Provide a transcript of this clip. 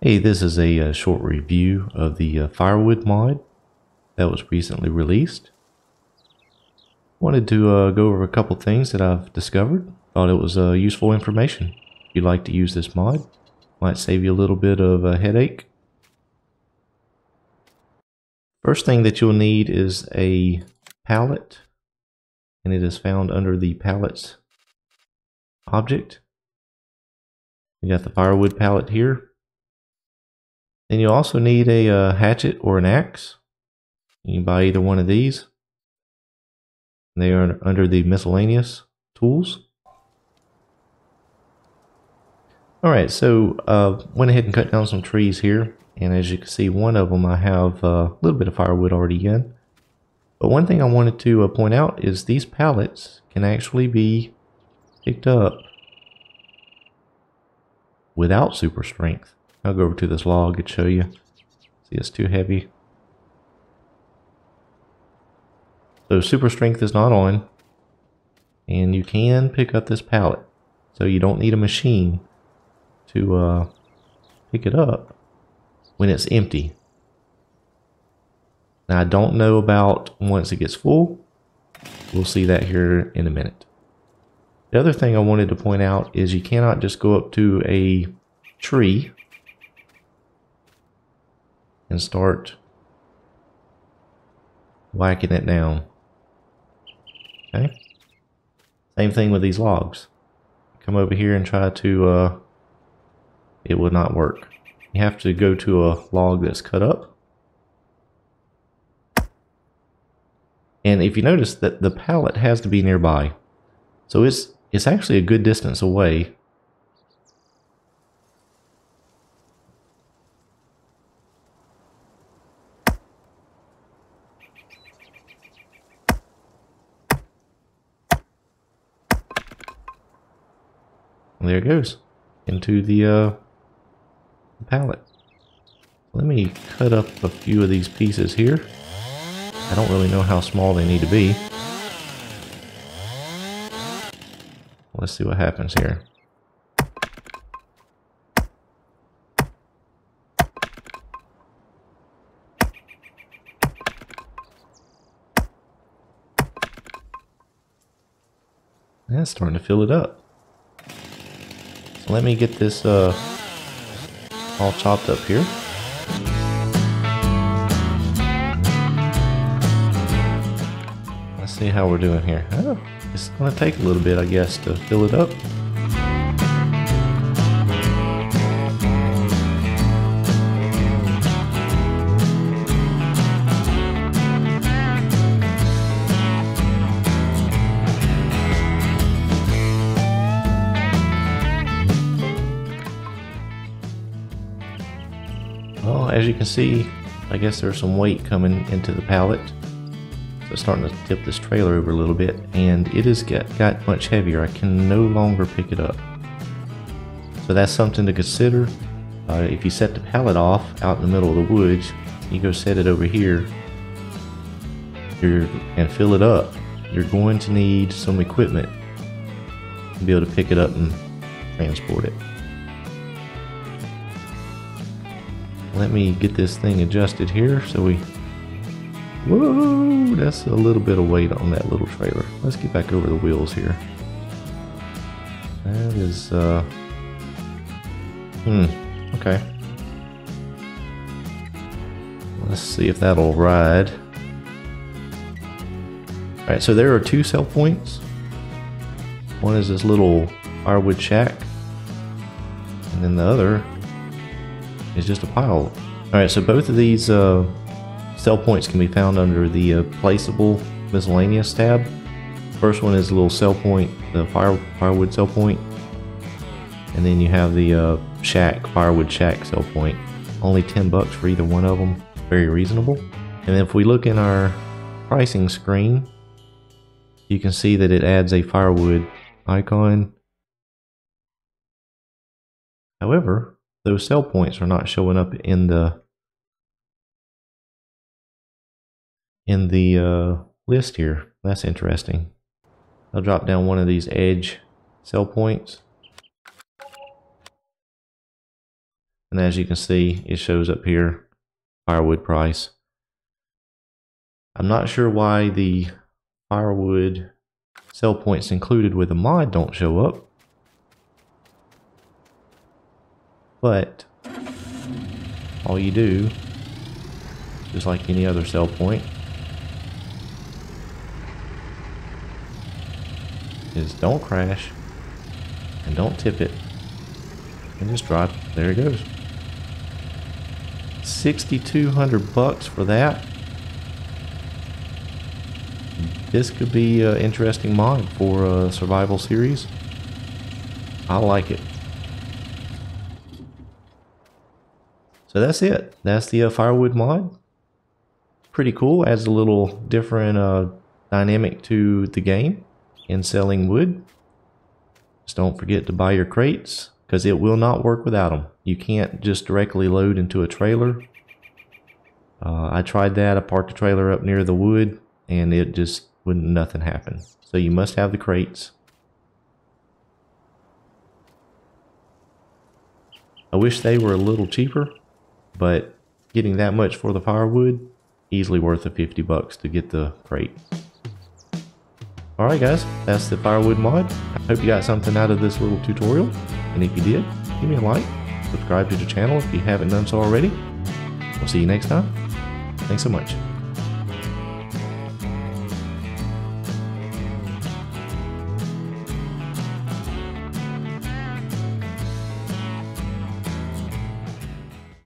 Hey, this is a short review of the Firewood mod that was recently released. Wanted to go over a couple things that I've discovered. Thought it was useful information. If you'd like to use this mod, might save you a little bit of a headache. First thing that you'll need is a pallet, and it is found under the pallets object. You got the firewood pallet here. Then you also need a hatchet or an axe. You can buy either one of these. They are under the miscellaneous tools. Alright, so went ahead and cut down some trees here. And as you can see, one of them I have a little bit of firewood already in. But one thing I wanted to point out is these pallets can actually be picked up without super strength. I'll go over to this log and show you. See, it's too heavy. So super strength is not on, and you can pick up this pallet. So you don't need a machine to pick it up when it's empty. Now I don't know about once it gets full. We'll see that here in a minute. The other thing I wanted to point out is you cannot just go up to a tree and start whacking it down. Okay. Same thing with these logs. Come over here and try to, it will not work. You have to go to a log that's cut up. And if you notice that the pallet has to be nearby. So it's actually a good distance away. There it goes into the pallet. Let me cut up a few of these pieces here. I don't really know how small they need to be. Let's see what happens here. That's starting to fill it up. Let me get this all chopped up here. Let's see how we're doing here. Oh, it's going to take a little bit, I guess, to fill it up. Well, as you can see, I guess there's some weight coming into the pallet. So it's starting to tip this trailer over a little bit, and it has got much heavier. I can no longer pick it up. So that's something to consider. If you set the pallet off out in the middle of the woods, you go set it over here and fill it up. You're going to need some equipment to be able to pick it up and transport it. Let me get this thing adjusted here so we... Whoa! That's a little bit of weight on that little trailer. Let's get back over the wheels here. That is... okay. Let's see if that'll ride. Alright, so there are two sell points. One is this little firewood shack. And then the other... it's just a pile. Alright, so both of these sell points can be found under the placeable miscellaneous tab. First one is a little sell point, the firewood sell point, and then you have the firewood shack sell point. Only $10 for either one of them, very reasonable. And then if we look in our pricing screen, you can see that it adds a firewood icon. However, those sell points are not showing up in the list here. That's interesting. I'll drop down one of these edge sell points. And as you can see, it shows up here, firewood price. I'm not sure why the firewood sell points included with the mod don't show up, but all you do, just like any other sell point, is don't crash and don't tip it and just drive. There it goes. 6,200 bucks for that. This could be an interesting mod for a survival series. I like it. So that's it. That's the firewood mod. Pretty cool. Adds a little different dynamic to the game in selling wood. Just don't forget to buy your crates, because it will not work without them. You can't just directly load into a trailer. I tried that. I parked the trailer up near the wood, and it just wouldn't, nothing happen. So you must have the crates. I wish they were a little cheaper, but getting that much for the firewood, easily worth the 50 bucks to get the crate. Alright guys, that's the firewood mod. I hope you got something out of this little tutorial, and if you did, give me a like, subscribe to the channel if you haven't done so already. We'll see you next time. Thanks so much.